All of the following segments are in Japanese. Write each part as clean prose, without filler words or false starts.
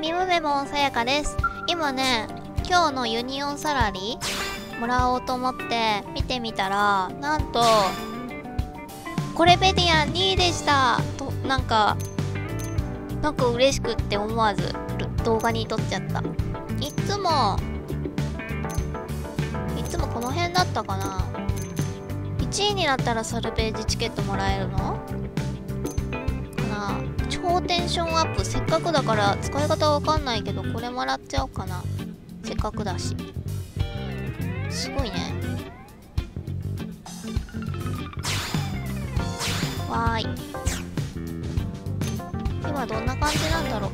みむめぼんさやかです。今ね、今日のユニオンサラリーもらおうと思って見てみたら、なんとコレペディアン2位でしたと、なんか嬉しくって思わず動画に撮っちゃった。いつもこの辺だったかな。1位になったらサルベージチケットもらえるのかな。超テンションアップ、せっかくだから使い方わかんないけど、これもらっちゃおうかな、せっかくだし。すごいね。わーい、今どんな感じなんだろう。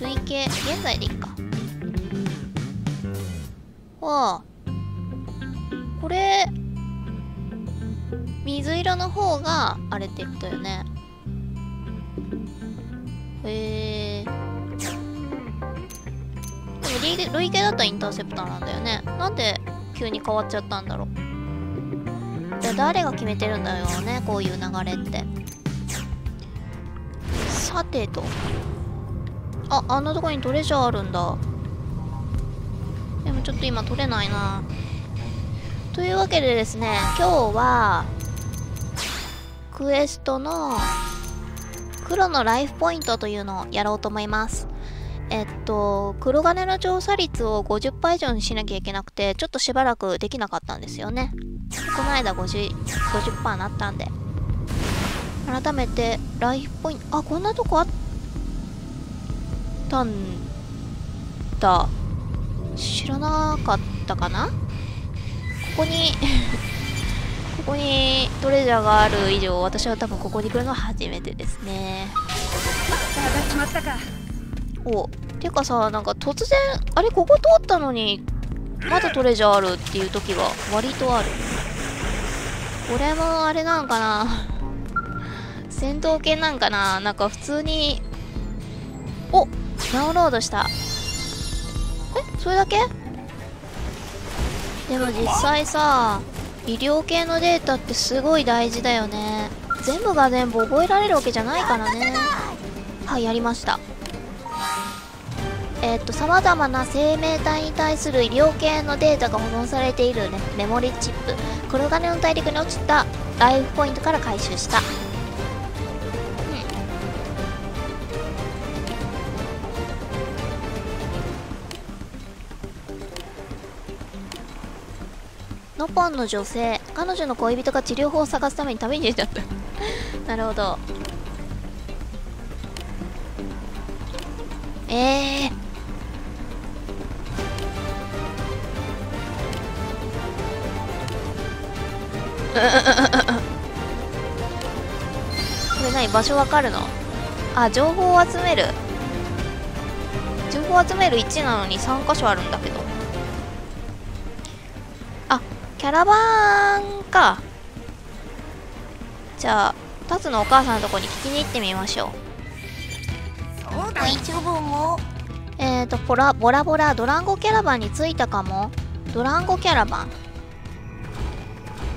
累計現在でいっか。わあ、これ水色の方があれってことよね。へえ。でも累計だったらインターセプターなんだよね。なんで急に変わっちゃったんだろう。じゃあ誰が決めてるんだよね、こういう流れって。さてと、あんなとこにトレジャーあるんだ。でもちょっと今取れないな。というわけでですね、今日はクエストの黒のライフポイントというのをやろうと思います。黒金の調査率を 50% 以上にしなきゃいけなくて、ちょっとしばらくできなかったんですよね。この間 50% になったんで、改めてライフポイント、こんなとこあったんだ、知らなかったかな。ここにトレジャーがある以上、私は多分ここに来るのは初めてですね。決まったか。お、てかさ、なんか突然あれ、ここ通ったのにまだトレジャーあるっていう時は割とある。これもあれなんかな、戦闘系なんかな。なんか普通にダウンロードした。それだけ？でも実際さ、医療系のデータってすごい大事だよね。全部が全部覚えられるわけじゃないからね。はい、やりました。さまざまな生命体に対する医療系のデータが保存されている、ね、メモリチップ。黒金の大陸に落ちたライフポイントから回収した。ノポンの女性、彼女の恋人が治療法を探すために旅に出ちゃったなるほど。これ何、場所わかるの？情報を集める、情報を集める1なのに3か所あるんだけど。キャラバンか。じゃあタツのお母さんのとこに聞きに行ってみましょう。そうだ、一応もボラボラドランゴキャラバンに着いたかも。ドランゴキャラバン、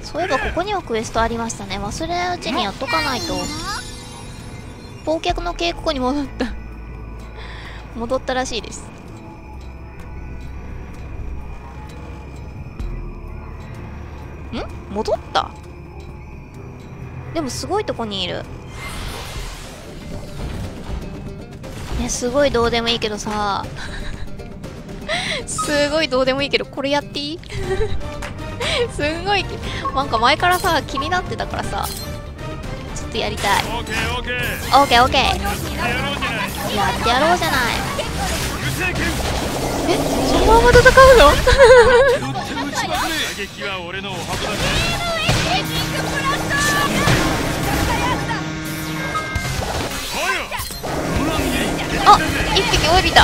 そういえばここにもクエストありましたね。忘れないうちにやっとかないと。忘却の警告に戻った戻ったらしいです。ん？戻った？でもすごいとこにいるね。すごいどうでもいいけどさすごいどうでもいいけど、これやっていいすんごいなんか前からさ気になってたからさ、ちょっとやりたい。オーケーオーケーオーケーオーケー、やってやろうじゃない。そのまま戦うの打撃は俺のお箱だね。あ、一匹降りた。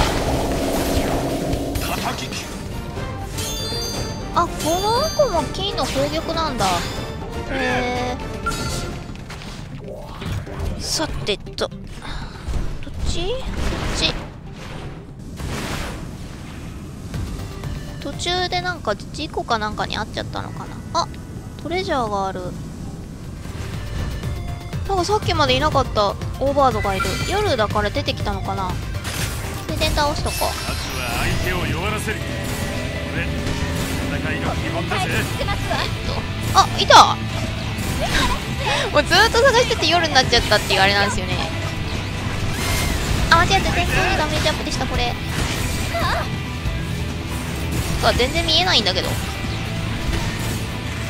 あ、この子も金の攻撃なんだ。へえ。さてと、どっち？こっち。途中でなんか事故かなんかに遭っちゃったのかな。トレジャーがある。なんかさっきまでいなかったオーバードがいる。夜だから出てきたのかな。倒しとこう。まずは相手を弱らせる。これ戦いの基本だぜ。あ、いた。もうずっと探してて夜になっちゃったっていうあれなんですよね。あ、間違えた。全然ダメージアップでしたこれ。全然見えないんだけど。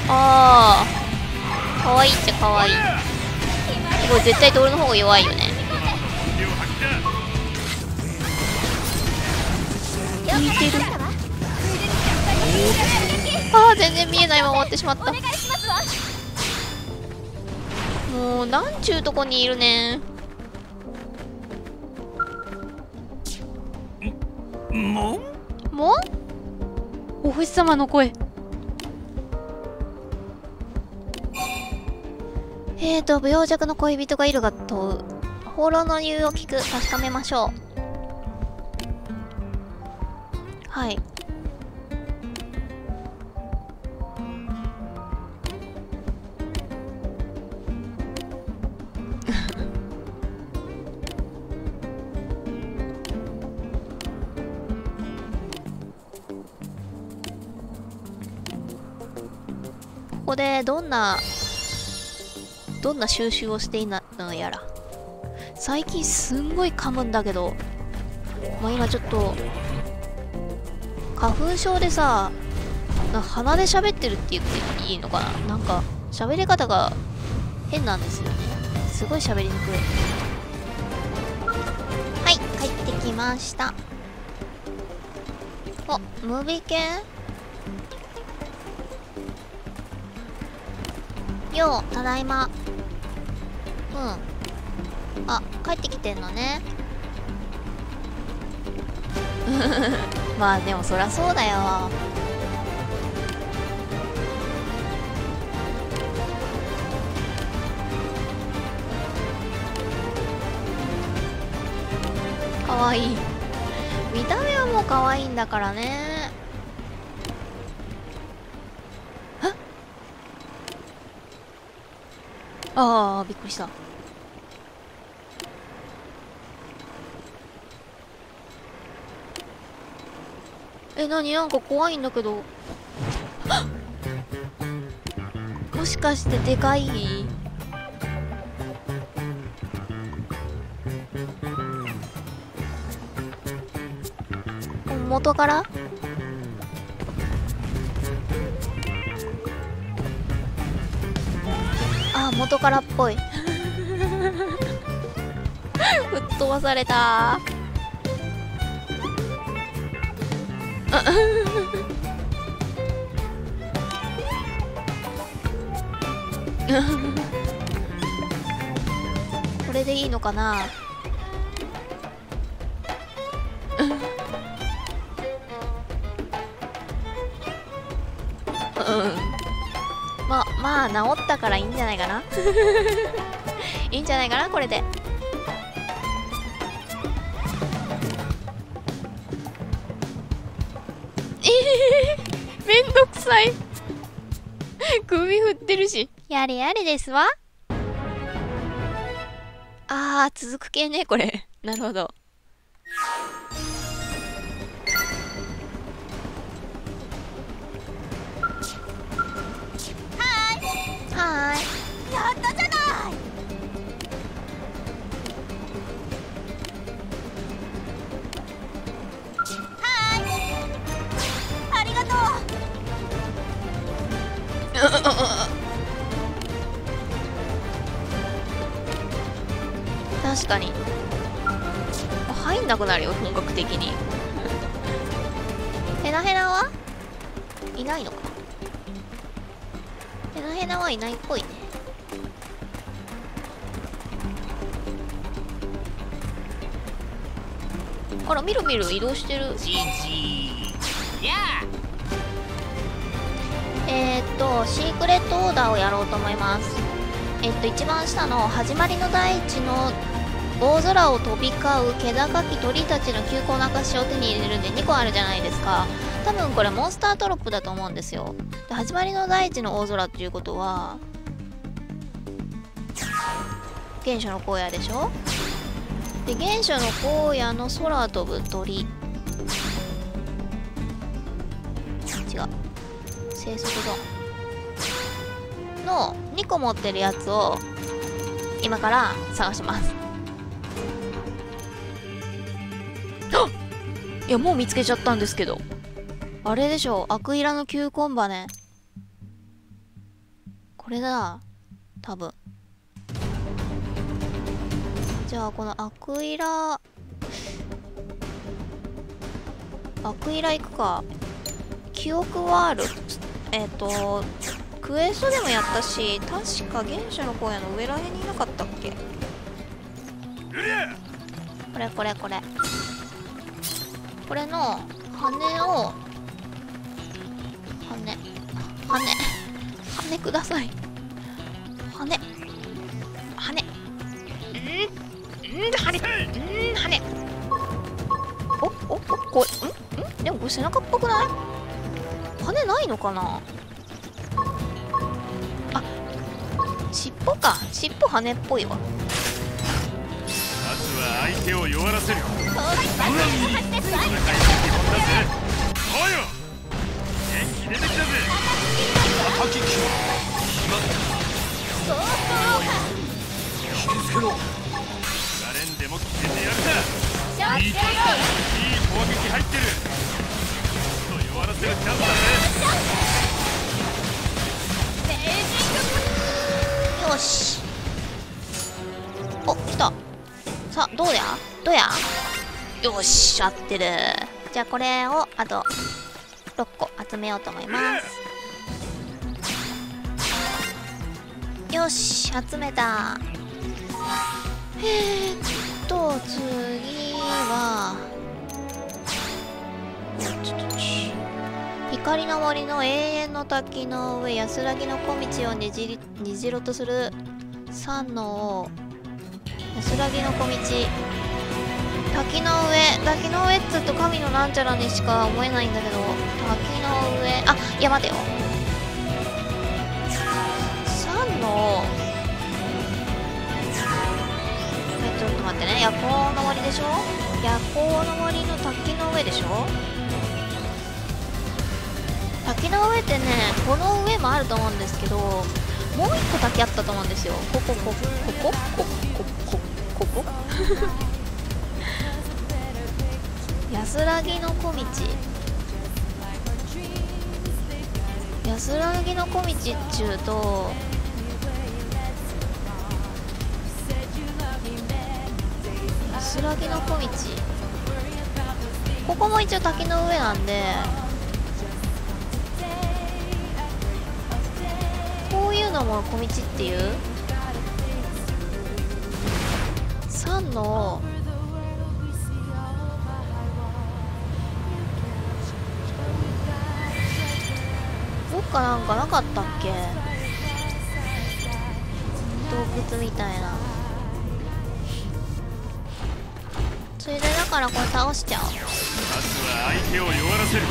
ああ、可愛いっちゃ可愛い。これ絶対ドールの方が弱いよね。似てる。ああ、全然見えないまま終わってしまった。もうなんちゅうとこにいるね。もうお星様の声。病弱の恋人がいるが問う。放浪の理由を聞く。確かめましょう。はい。ここでどんな収集をしていたのやら。最近すんごい噛むんだけど、まあ、今ちょっと。花粉症でさ、鼻で喋ってるって言っていいのかな、なんか喋り方が変なんですよね。すごい喋りにくい。はい、帰ってきました。お、ムービー系よう、ただいま。うん、あ、帰ってきてんのね。まあでもそりゃそうだよ。かわいい。見た目はもうかわいいんだからね。ああ、びっくりした。え、なに、なんか怖いんだけど。もしかしてでかい？元から？あ、元からっぽい。吹っ飛ばされた。これでいいのかな。まあ治ったからいいんじゃないかな。いいんじゃないかなこれで。めんどくさい。首振ってるし。やれやれですわ。あー、続く系ねこれ。なるほど。はーい。やったじゃない。確かに入んなくなるよ本格的に。ヘナヘナはいないのか。ヘナヘナはいないっぽいね。あら、みるみる移動してる。シークレットオーダーをやろうと思います。一番下の始まりの大地の大空を飛び交う気高き鳥たちの急行な証を手に入れるんで2個あるじゃないですか。多分これモンスタートロップだと思うんですよ。で、始まりの大地の大空っていうことは原初の荒野でしょ。で原初の荒野の空飛ぶ鳥、違う、生息ゾーンの2個持ってるやつを今から探します。あっ、いやもう見つけちゃったんですけど、あれでしょ、アクイラの球根羽ね、これだ多分。じゃあこのアクイラ行くか。記憶はある。クエストでもやったし、確か原初の荒野の上らへんにいなかったっけ。これこれの羽ください。羽羽おこれんでもこれ背中っぽくない？羽ないのかなあ、尻尾か、尻尾羽っぽいわ。まずは相手を弱らせる。元気出てきたぜ。叩き切ろう。決まった。引きつけろ。誰にでも決めてやるな。いい攻撃入ってる。ちょっと弱らせるチャンスだね。よし、お、来た。さあ、どうやよし、合ってる。じゃあこれをあと6個集めようと思います。よし、集めた。次は光の森の永遠の滝の上、安らぎの小道をにじろとする山の王、安らぎの小道、滝の上っつうと神のなんちゃらにしか思えないんだけど、滝の上、あ、いや待てよ、山の王、ちょっと待ってね、夜行の森でしょ、夜行の森の滝の上でしょ、滝の上ってね、この上もあると思うんですけど、もう一個滝あったと思うんですよ。ここ安らぎの小道、安らぎの小道っちゅうと、安らぎの小道、ここも一応滝の上なんで、こういうのも小道っていう。山のどっかなんかなかったっけ、洞窟みたいな。ついでだからこれ倒しちゃおう。まずは相手を弱らせる。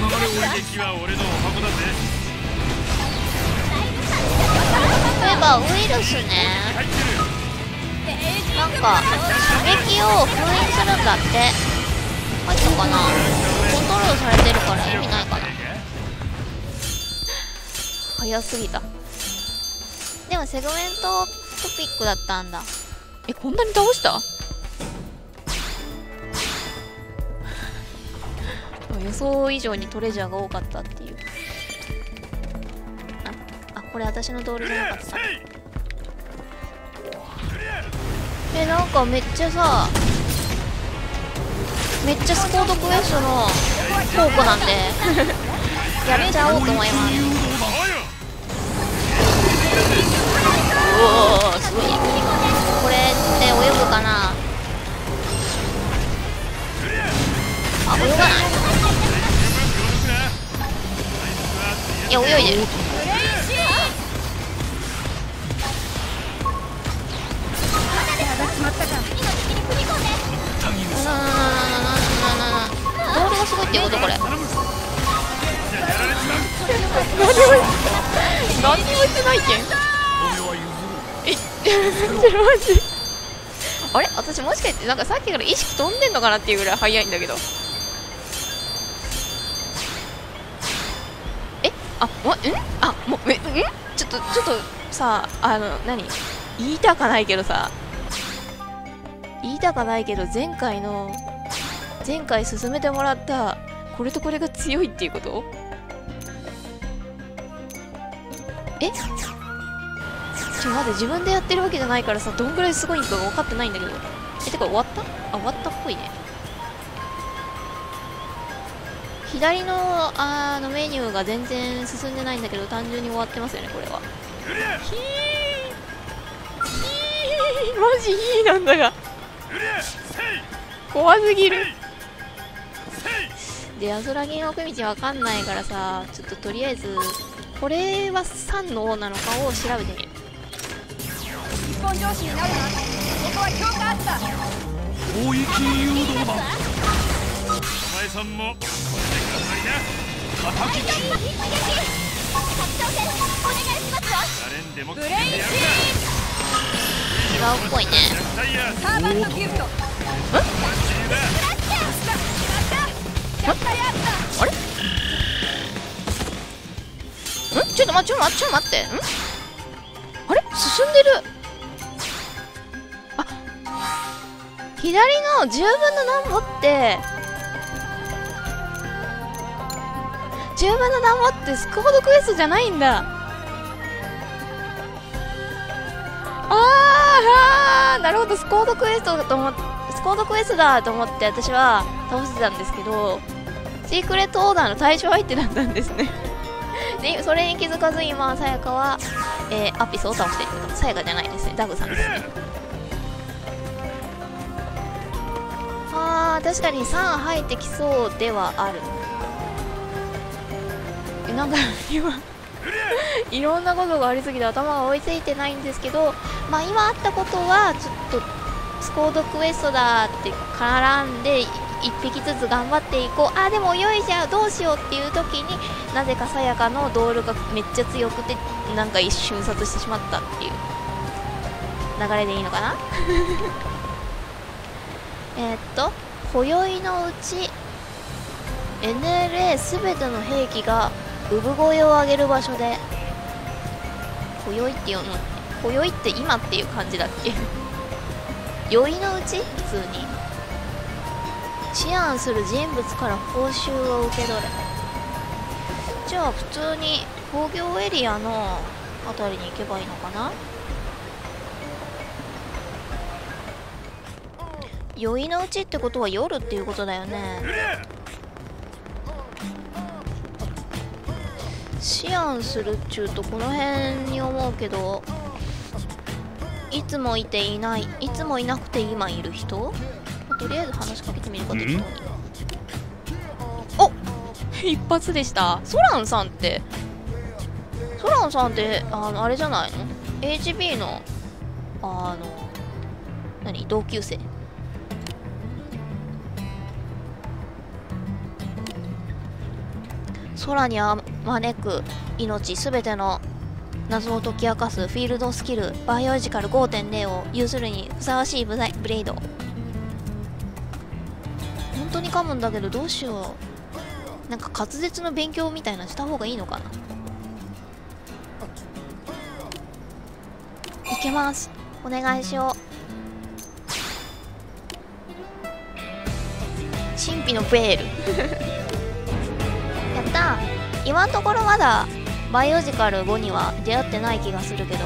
この撃は俺のお箱だぜ。そういえばウイルスね、なんか射撃を封印するんだって。入ったかな、コントロールされてるから意味ないかな。早すぎた。でもセグメントトピックだったんだ。え、こんなに倒した？予想以上にトレジャーが多かったっていう。あ、これ私の道理じゃなかった。なんかめっちゃスコードクエストの宝庫なんでやっちゃおうと思います。おお、すごい。これって泳ぐかなあ、泳がない。いや、泳いでる。ボールがすごいっていうこと。これ何も言ってないけん。マジあれ私もしかしてなんかさっきから意識飛んでんのかなっていうぐらい速いんだけど。えあもうんあもうえんちょっとさ何言いたかないけど前回勧めてもらったこれとこれが強いっていうこと？え？ちょ待って、自分でやってるわけじゃないからさ、どんぐらいすごいのか分かってないんだけど。え、てか終わった？あ、終わったっぽいね。左のメニューが全然進んでないんだけど、単純に終わってますよね、これは。マジいいなんだが怖すぎる。でアソラ銀奥道わかんないからさ、ちょっととりあえずこれは3の王なのかを調べてみる。日本上司になるな。ここは強化あった。広域誘導だ。お前さんもこれでくださいな。敵一撃発動戦お願いしますわ。ブレイシー違うっぽいね。あれ？ん？ちょっと待って。ん？あれ？進んでる。あ、左の10分の何歩って10分の何歩ってスクほどクエストじゃないんだ。あーなるほど、スコードクエストだと思って私は倒してたんですけど、シークレットオーダーの対象相手だったんですね。でそれに気づかず今さやかは、アピスを倒していくと。さやかじゃないですね、ダグさんですね。あー確かに3入ってきそうではある。なんか今いろんなことがありすぎて頭が追いついてないんですけど、まあ今あったことはちょっとスコードクエストだって絡んで1匹ずつ頑張っていこう。あでもよいじゃどうしようっていう時になぜかさやかのドールがめっちゃ強くてなんか一瞬殺してしまったっていう流れでいいのかな。今宵のうち NLA すべての兵器が産声を上げる場所で。今宵っていうの、今宵って今っていう感じだっけ。宵のうち普通に思案する人物から報酬を受け取れ。じゃあ普通に工業エリアのあたりに行けばいいのかな。宵のうちってことは夜っていうことだよね。思案するっちゅうとこの辺に思うけど、いつもいなくて今いる人、とりあえず話しかけてみるか。適当にお一発でした。ソランさんってあれじゃないの HB の何同級生。空に招く命すべての謎を解き明かすフィールドスキルバイオジカル 5.0 を有するにふさわしいブレイド。本当に噛むんだけどどうしよう。なんか滑舌の勉強みたいなした方がいいのかな。いけます、お願いしよう。神秘のベール。やった。今のところまだバイオジカル5には出会ってない気がするけど、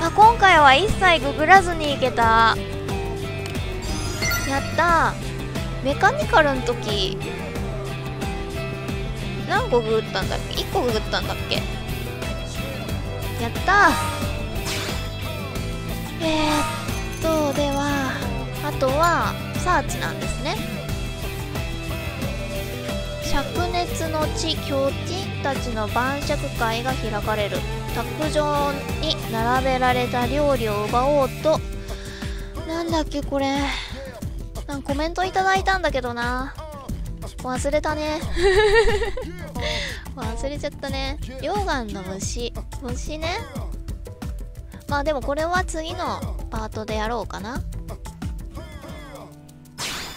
あ今回は一切ググらずにいけた。やった。メカニカルの時何個ググったんだっけ。1個ググったんだっけ。やった。ではあとはサーチなんですね。灼熱の地狂人たちの晩酌会が開かれる。卓上に並べられた料理を奪おうと。なんだっけこれ、なんかコメントいただいたんだけどな、忘れたね。忘れちゃったね。溶岩の虫ね。まあでもこれは次のパートでやろうかな。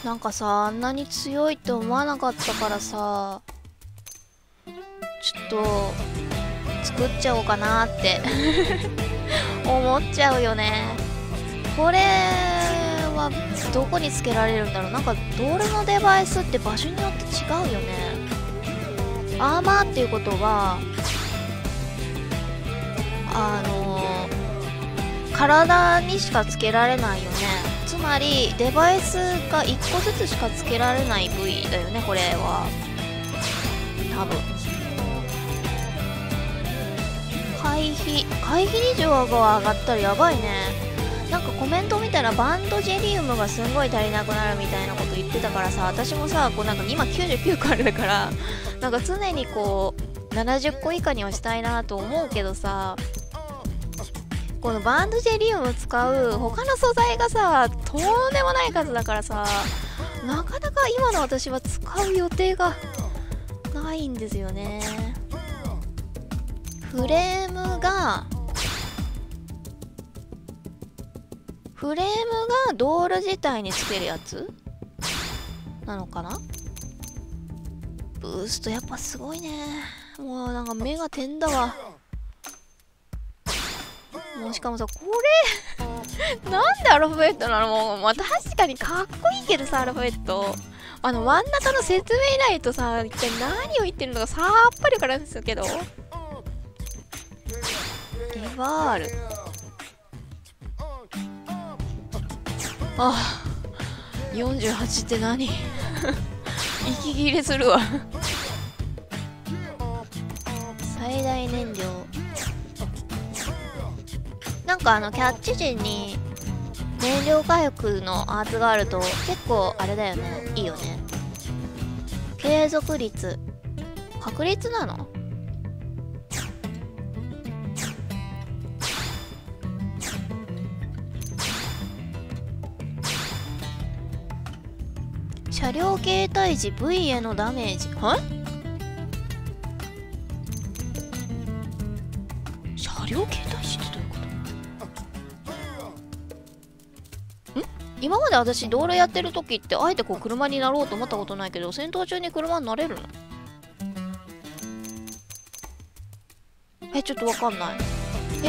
なんかさ、あんなに強いって思わなかったからさ、ちょっと作っちゃおうかなって思っちゃうよね。これはどこにつけられるんだろう。なんかドールのデバイスって場所によって違うよね。アーマーっていうことは体にしかつけられないよね。つまりデバイスが1個ずつしかつけられない部位だよね、これは。多分回避率が上がったらやばいね。なんかコメント見たらバンドジェリウムがすんごい足りなくなるみたいなこと言ってたからさ、私もさ、こうなんか今99個あるからなんか常にこう70個以下にはしたいなと思うけどさ、このバンドジェリウム使う他の素材がさ、とんでもない数だからさ、なかなか今の私は使う予定がないんですよね。フレームがドール自体につけるやつなのかな。ブーストやっぱすごいね。もうなんか目が点だわ。もうしかもさ、これなんでアルファベットなの。もう確かにかっこいいけどさ、アルファベット真ん中の説明ないとさ、一体何を言ってるのかさっぱりからですけど。リバール、ああ48って何息切れするわ最大燃料、なんかキャッチ陣に燃料回復のアーツがあると結構あれだよね、いいよね。継続率、確率なの。車両形態時 V へのダメージ、車両形態時ってどういうこと？今まで私道路やってる時ってあえてこう車になろうと思ったことないけど、戦闘中に車になれるの？ちょっとわかんない。ちょっ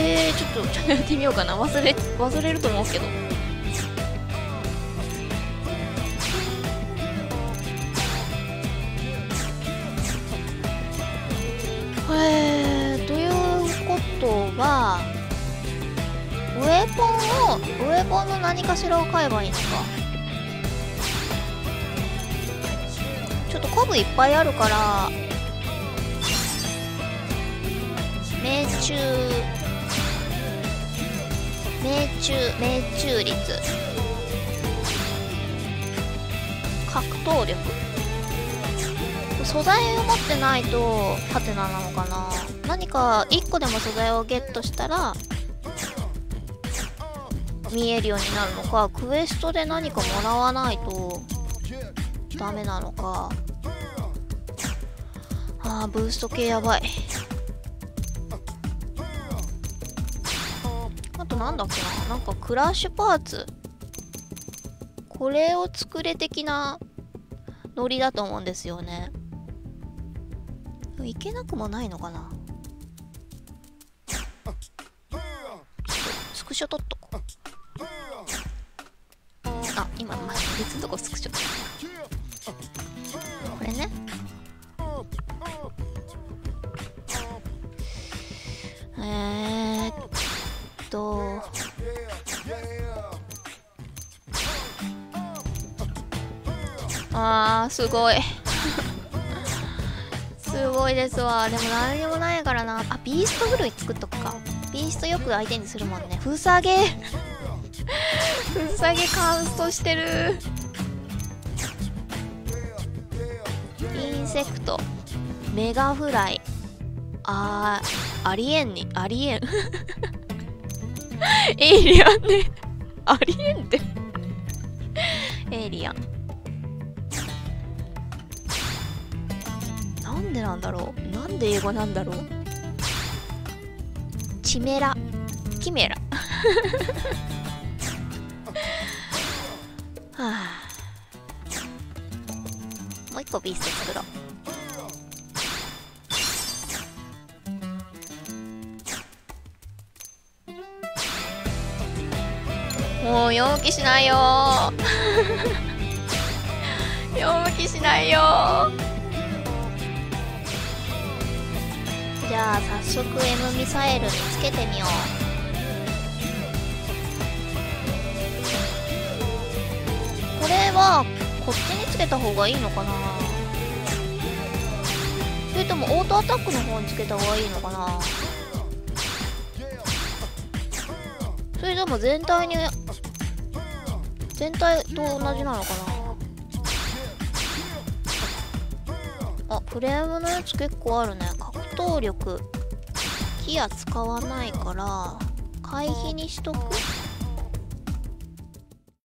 とやってみようかな。忘れると思うけど。ということはウェポンの何かしらを買えばいいのか。ちょっとコブいっぱいあるから、命中率、格闘力、素材を持ってないとハテナなのかな。何か1個でも素材をゲットしたら見えるようになるのか、クエストで何かもらわないとダメなのか。ブースト系やばい。あとなんだっけな、なんかクラッシュパーツ、これを作れ的なノリだと思うんですよね。いけなくもないのかな。スクショ撮っとこう。今また別のとこスクショ撮った。これね。すごいすごいですわ。でも何にもないからな。ビースト古い作っとくか。ビーストよく相手にするもんね。ふさげふさげカウントしてる。インセクト、メガフライ、アリエンエイリアンねアリエンってエイリアンなんでなんだろう、なんで英語なんだろう。チメラ、キメラはあ、もう一個ビースト作ろう。もう容器しないよ容器しないよ。じゃあ早速 M ミサイルにつけてみよう。これはこっちにつけた方がいいのかな、それともオートアタックの方につけた方がいいのかな、それとも全体と同じなのかな。あ、フレームのやつ結構あるね。格闘力ギア使わないから回避にしとく。